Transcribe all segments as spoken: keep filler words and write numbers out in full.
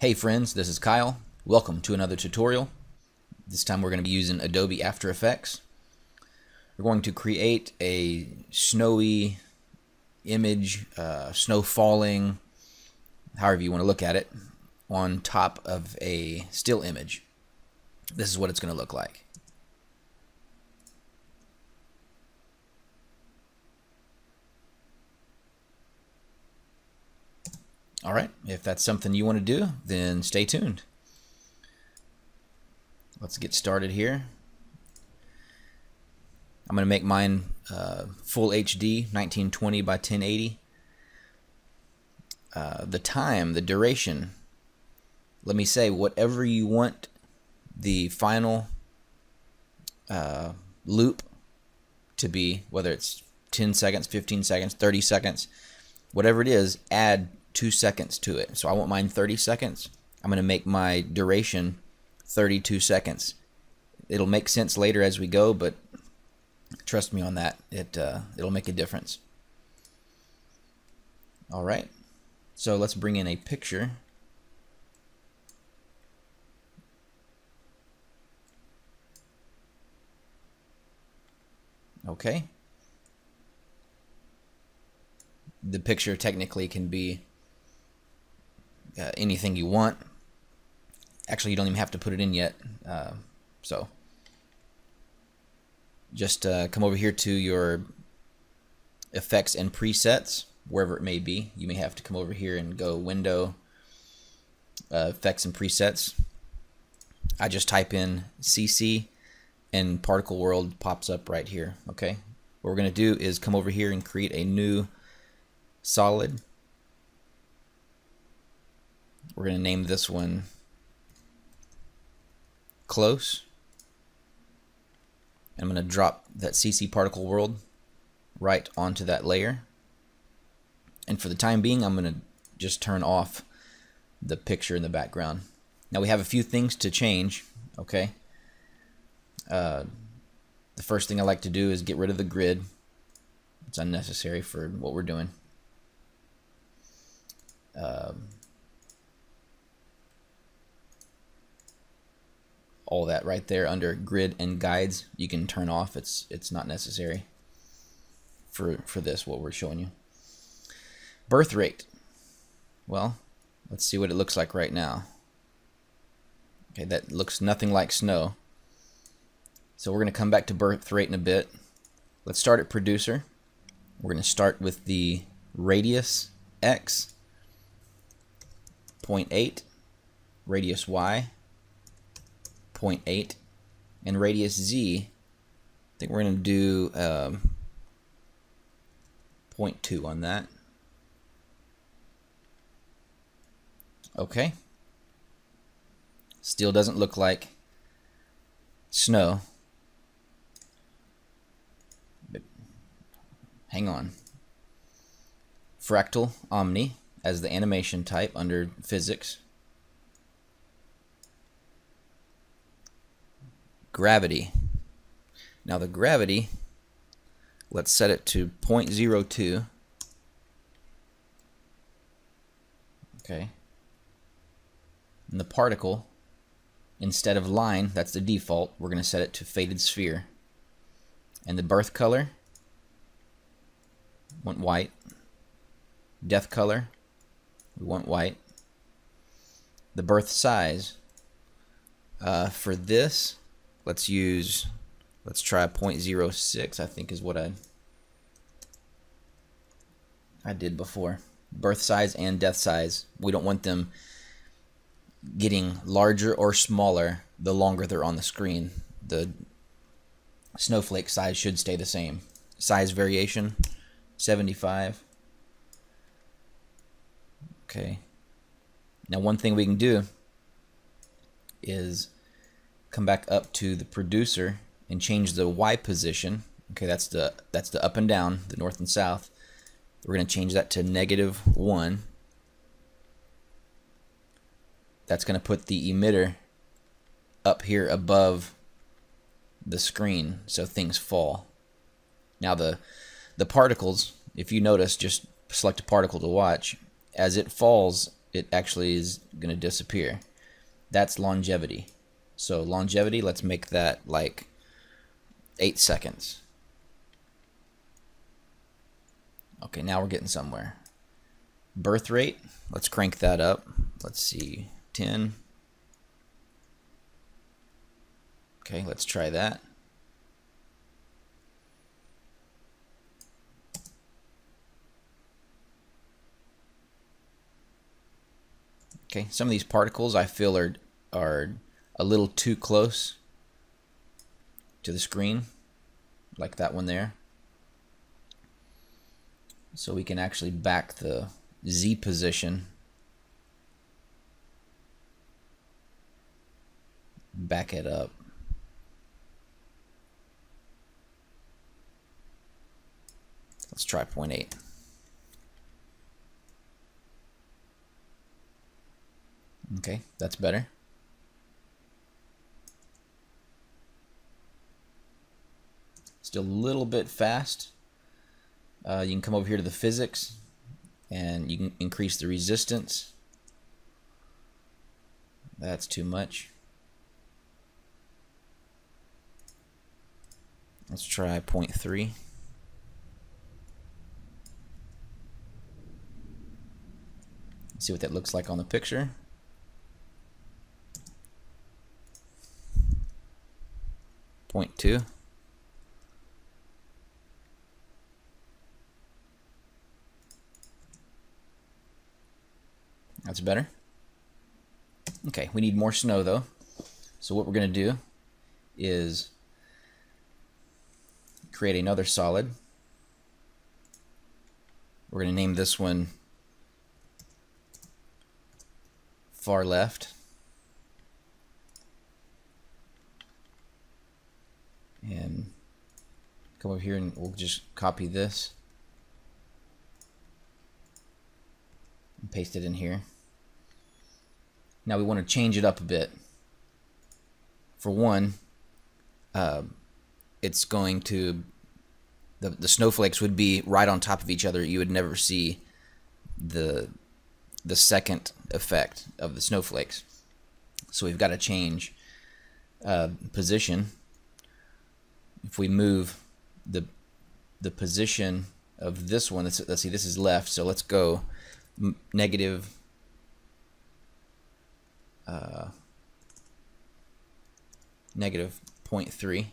Hey friends, this is Kyle. Welcome to another tutorial. This time we're going to be using Adobe After Effects. We're going to create a snowy image, uh, snow falling, however you want to look at it, on top of a still image. This is what it's going to look like. All right, if that's something you want to do, then stay tuned. Let's get started here. I'm going to make mine uh, full H D, nineteen twenty by ten eighty. Uh, the time, the duration, let me say whatever you want the final uh, loop to be, whether it's ten seconds, fifteen seconds, thirty seconds, whatever it is, add two seconds to it. So I want mine thirty seconds. I'm going to make my duration thirty-two seconds. It'll make sense later as we go, but trust me on that. It, uh, it'll make a difference. All right. So let's bring in a picture. Okay. The picture technically can be Uh, anything you want. Actually, you don't even have to put it in yet. Uh, so just uh, come over here to your effects and presets, wherever it may be. You may have to come over here and go window, uh, effects and presets. I just type in C C and Particle World pops up right here. Okay. What we're going to do is come over here and create a new solid. We're going to name this one Close. I'm going to drop that C C Particle World right onto that layer. And for the time being, I'm going to just turn off the picture in the background. Now we have a few things to change, okay? Uh, the first thing I like to do is get rid of the grid. It's unnecessary for what we're doing. Um... All that right there under grid and guides, you can turn off. It's it's not necessary for for this, what we're showing you. Birth rate. Well, let's see what it looks like right now. Okay, that looks nothing like snow. So we're going to come back to birth rate in a bit. Let's start at producer. We're going to start with the radius X, zero point eight, radius Y, zero point eight, and radius Z, I think we're going to do um, zero point two on that. Okay. Still doesn't look like snow. But hang on. Fractal Omni as the animation type under physics. Gravity. Now the gravity, let's set it to zero point zero two. Okay. And the particle, instead of line, that's the default, we're going to set it to faded sphere. And the birth color, want white. Death color, we want white. The birth size, uh, for this, Let's use, let's try zero point zero six, I think is what I, I did before. Birth size and death size, we don't want them getting larger or smaller the longer they're on the screen. The snowflake size should stay the same. Size variation, seventy-five. Okay. Now one thing we can do is come back up to the producer and change the Y position. Okay, that's the that's the up and down, the north and south. We're going to change that to negative one. That's going to put the emitter up here above the screen so things fall. Now the the particles, if you notice, just select a particle to watch. As it falls, it actually is going to disappear. That's longevity. So longevity, let's make that like eight seconds. Okay, now we're getting somewhere. Birth rate, let's crank that up. Let's see, ten. Okay, let's try that. Okay, some of these particles I feel are are a little too close to the screen, like that one there. So we can actually back the Z position back it up. Let's try zero point eight. Okay, that's better. Still a little bit fast. Uh, you can come over here to the physics and you can increase the resistance. That's too much. Let's try zero point three. See what that looks like on the picture. zero point two. That's better. Okay, we need more snow though. So what we're going to do is create another solid. We're going to name this one far left. And come over here and we'll just copy this and paste it in here. Now we want to change it up a bit. For one, uh, it's going to, the, the snowflakes would be right on top of each other. You would never see the, the second effect of the snowflakes. So we've got to change uh, position. If we move the, the position of this one, let's, let's see, this is left, so let's go negative Uh, negative zero point three,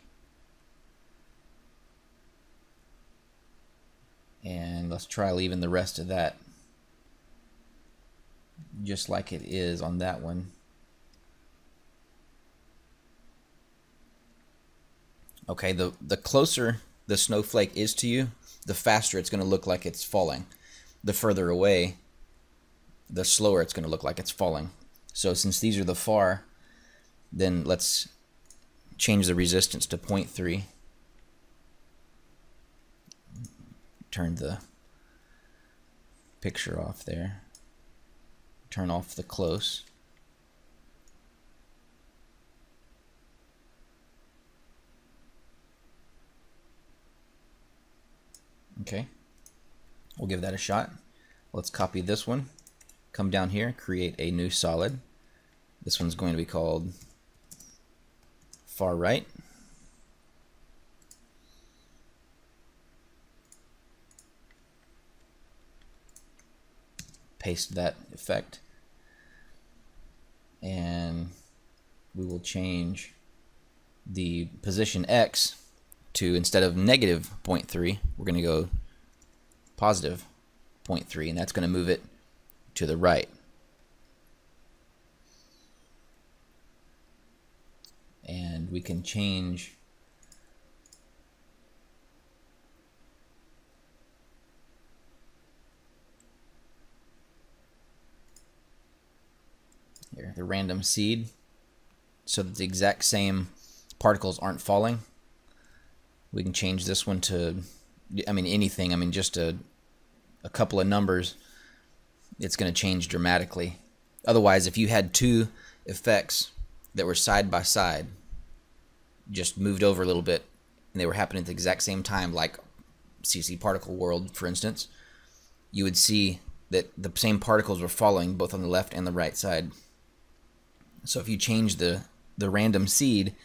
and let's try leaving the rest of that just like it is on that one. Okay, the the closer the snowflake is to you, the faster it's going to look like it's falling. The further away, the slower it's going to look like it's falling. So since these are the far, then let's change the resistance to zero point three. Turn the picture off there. Turn off the close. Okay, we'll give that a shot. Let's copy this one. Come down here, create a new solid. This one's going to be called far right. Paste that effect. And we will change the position X to, instead of negative zero point three, we're going to go positive zero point three, and that's going to move it to the right. And we can change here the random seed so that the exact same particles aren't falling. We can change this one to, I mean, anything, I mean, just a, a couple of numbers. It's going to change dramatically. Otherwise, if you had two effects that were side by side, just moved over a little bit, and they were happening at the exact same time, like C C Particle World, for instance, you would see that the same particles were following both on the left and the right side. So if you change the, the random seed,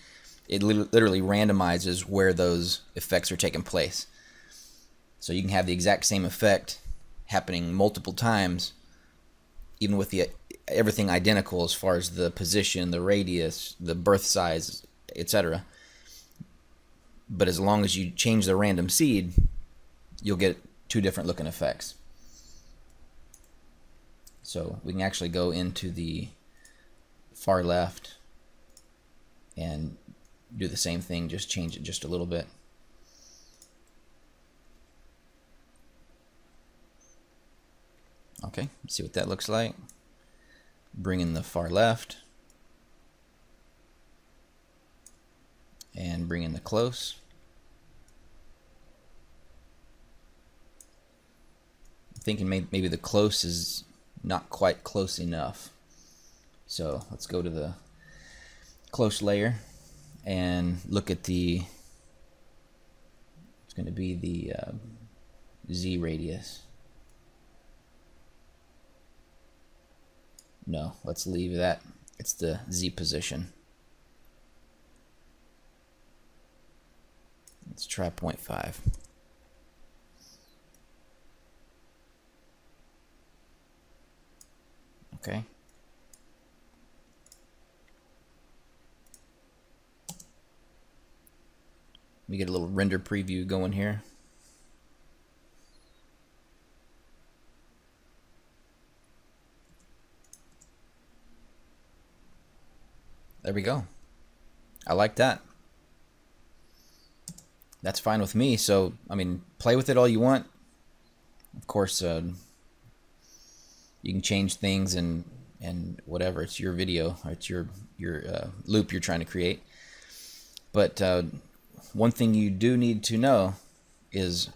it li literally randomizes where those effects are taking place. So you can have the exact same effect happening multiple times, even with the everything identical as far as the position, the radius, the birth size, et cetera. But as long as you change the random seed, you'll get two different looking effects. So we can actually go into the far left and do the same thing, just change it just a little bit. Okay, let's see what that looks like. Bring in the far left and bring in the close. I'm thinking maybe the close is not quite close enough. So let's go to the close layer and look at the, it's going to be the uh, Z radius. No, let's leave that. It's the Z position. Let's try zero point five. Okay. We get a little render preview going here. There we go. I like that. That's fine with me. So, I mean, play with it all you want. Of course, uh, you can change things and and whatever. It's your video, or it's your your uh, loop you're trying to create. But uh, one thing you do need to know is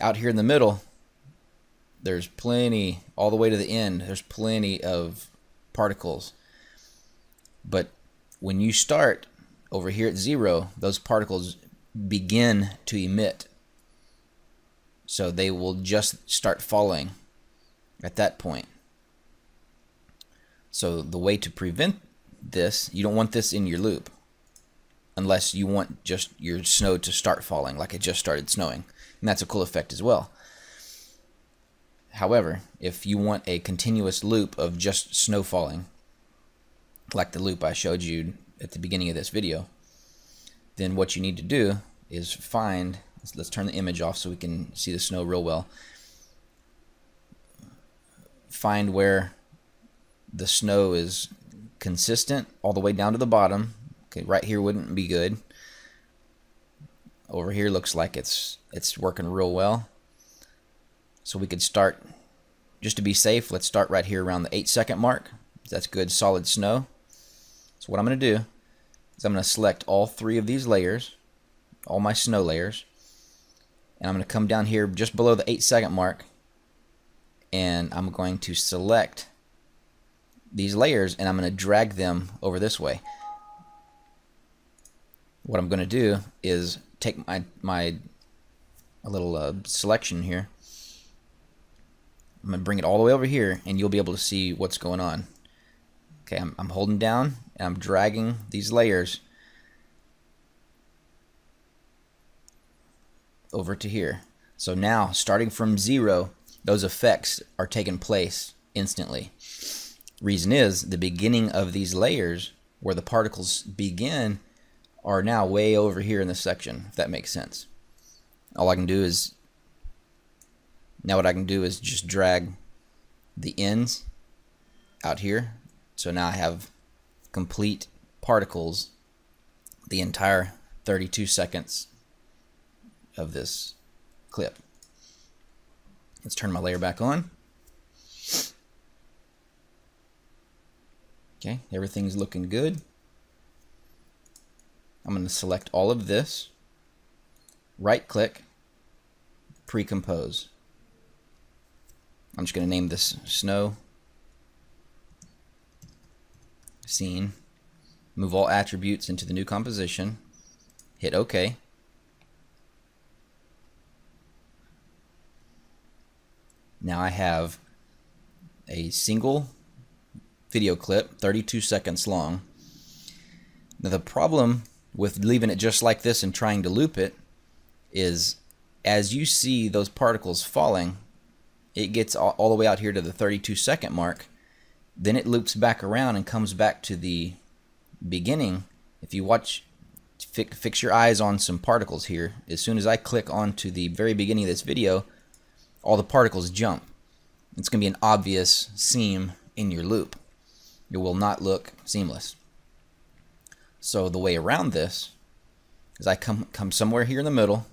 out here in the middle, there's plenty, all the way to the end, there's plenty of particles. But when you start over here at zero, those particles begin to emit. So they will just start falling at that point. So the way to prevent this, you don't want this in your loop unless you want just your snow to start falling like it just started snowing. And that's a cool effect as well. However, if you want a continuous loop of just snow falling, like the loop I showed you at the beginning of this video, then what you need to do is find, let's, let's turn the image off so we can see the snow real well. Find where the snow is consistent all the way down to the bottom. Okay, right here wouldn't be good. Over here looks like it's it's working real well. So we could start, just to be safe, let's start right here around the eight second mark. That's good solid snow. So what I'm going to do is I'm going to select all three of these layers, all my snow layers, and I'm going to come down here just below the eight second mark, and I'm going to select these layers and I'm going to drag them over this way. What I'm going to do is take my, my a little uh, selection here. I'm going to bring it all the way over here and you'll be able to see what's going on. Okay, I'm, I'm holding down and I'm dragging these layers over to here. So now, starting from zero, those effects are taking place instantly. Reason is, the beginning of these layers, where the particles begin, are now way over here in this section, if that makes sense. All I can do is, now what I can do is just drag the ends out here. So now I have complete particles, the entire thirty-two seconds of this clip. Let's turn my layer back on. Okay, everything's looking good. I'm going to select all of this, right-click, pre-compose. I'm just going to name this snow scene, move all attributes into the new composition, hit OK. Now I have a single video clip, thirty-two seconds long. Now the problem with leaving it just like this and trying to loop it is as you see those particles falling, it gets all, all the way out here to the thirty-two second mark. Then it loops back around and comes back to the beginning. If you watch, fi- fix your eyes on some particles here. As soon as I click onto the very beginning of this video, all the particles jump. It's going to be an obvious seam in your loop. It will not look seamless. So the way around this is I come come somewhere here in the middle,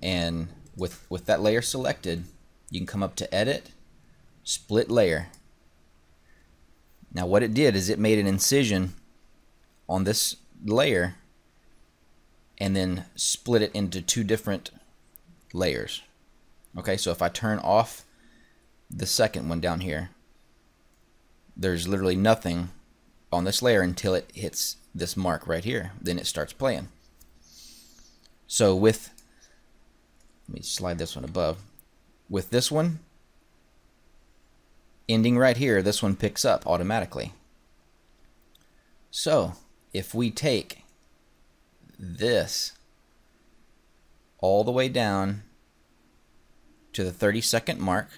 and with with that layer selected, you can come up to Edit, Split Layer. Now what it did is it made an incision on this layer and then split it into two different layers. Okay, so if I turn off the second one down here, there's literally nothing on this layer until it hits this mark right here. Then it starts playing. So with, let me slide this one above. With this one ending right here, this one picks up automatically. So if we take this all the way down to the thirty second mark,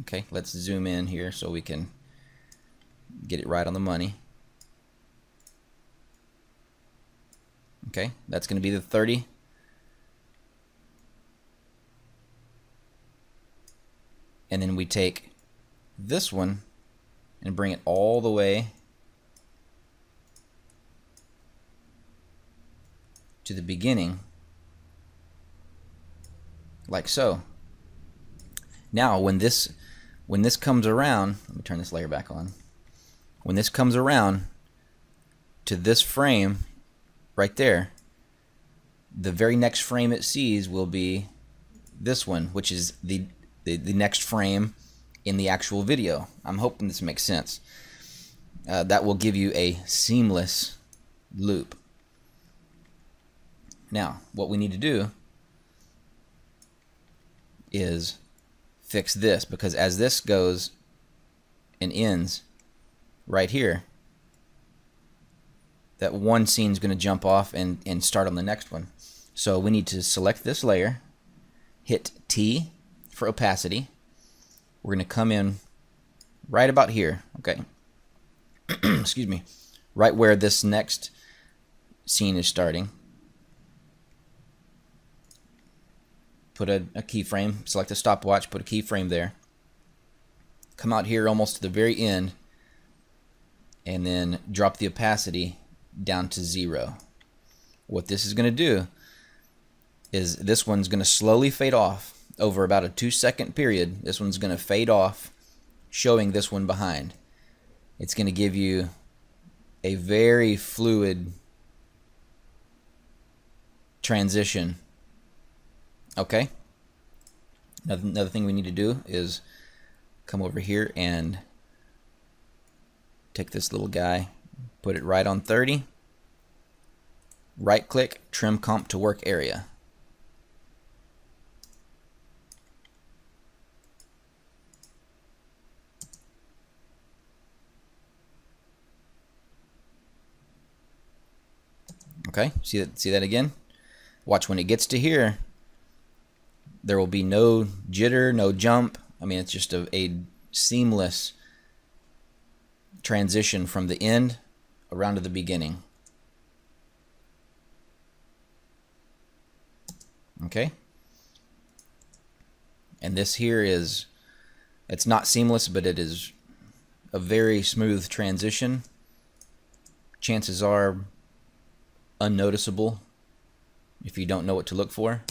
okay, let's zoom in here so we can get it right on the money. Okay, that's going to be the thirty. And then we take this one and bring it all the way to the beginning, like so. Now when this when this comes around, let me turn this layer back on. When this comes around to this frame right there, the very next frame it sees will be this one, which is the, the, the next frame in the actual video. I'm hoping this makes sense. Uh, that will give you a seamless loop. Now, what we need to do is fix this, because as this goes and ends, right here, that one scene is going to jump off and, and start on the next one. So we need to select this layer, hit T for opacity. We're going to come in right about here, okay? Excuse me, right where this next scene is starting. Put a, a keyframe, select a stopwatch, put a keyframe there. Come out here almost to the very end, and then drop the opacity down to zero. What this is going to do is this one's going to slowly fade off over about a two second period. This one's going to fade off, showing this one behind. It's going to give you a very fluid transition. Okay, another, another thing we need to do is come over here and take this little guy, put it right on thirty, right click, trim comp to work area. Okay, see that, see that again? Watch when it gets to here, there will be no jitter, no jump. I mean, it's just a, a seamless transition from the end around to the beginning. Okay, and this here is, it's not seamless, but it is a very smooth transition. Chances are unnoticeable if you don't know what to look for.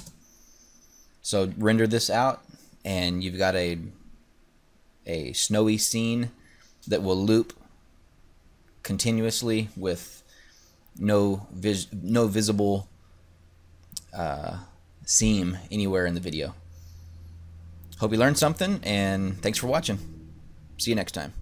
So render this out and you've got a a snowy scene that will loop continuously with no vis no visible uh, seam anywhere in the video. Hope you learned something, and thanks for watching. See you next time.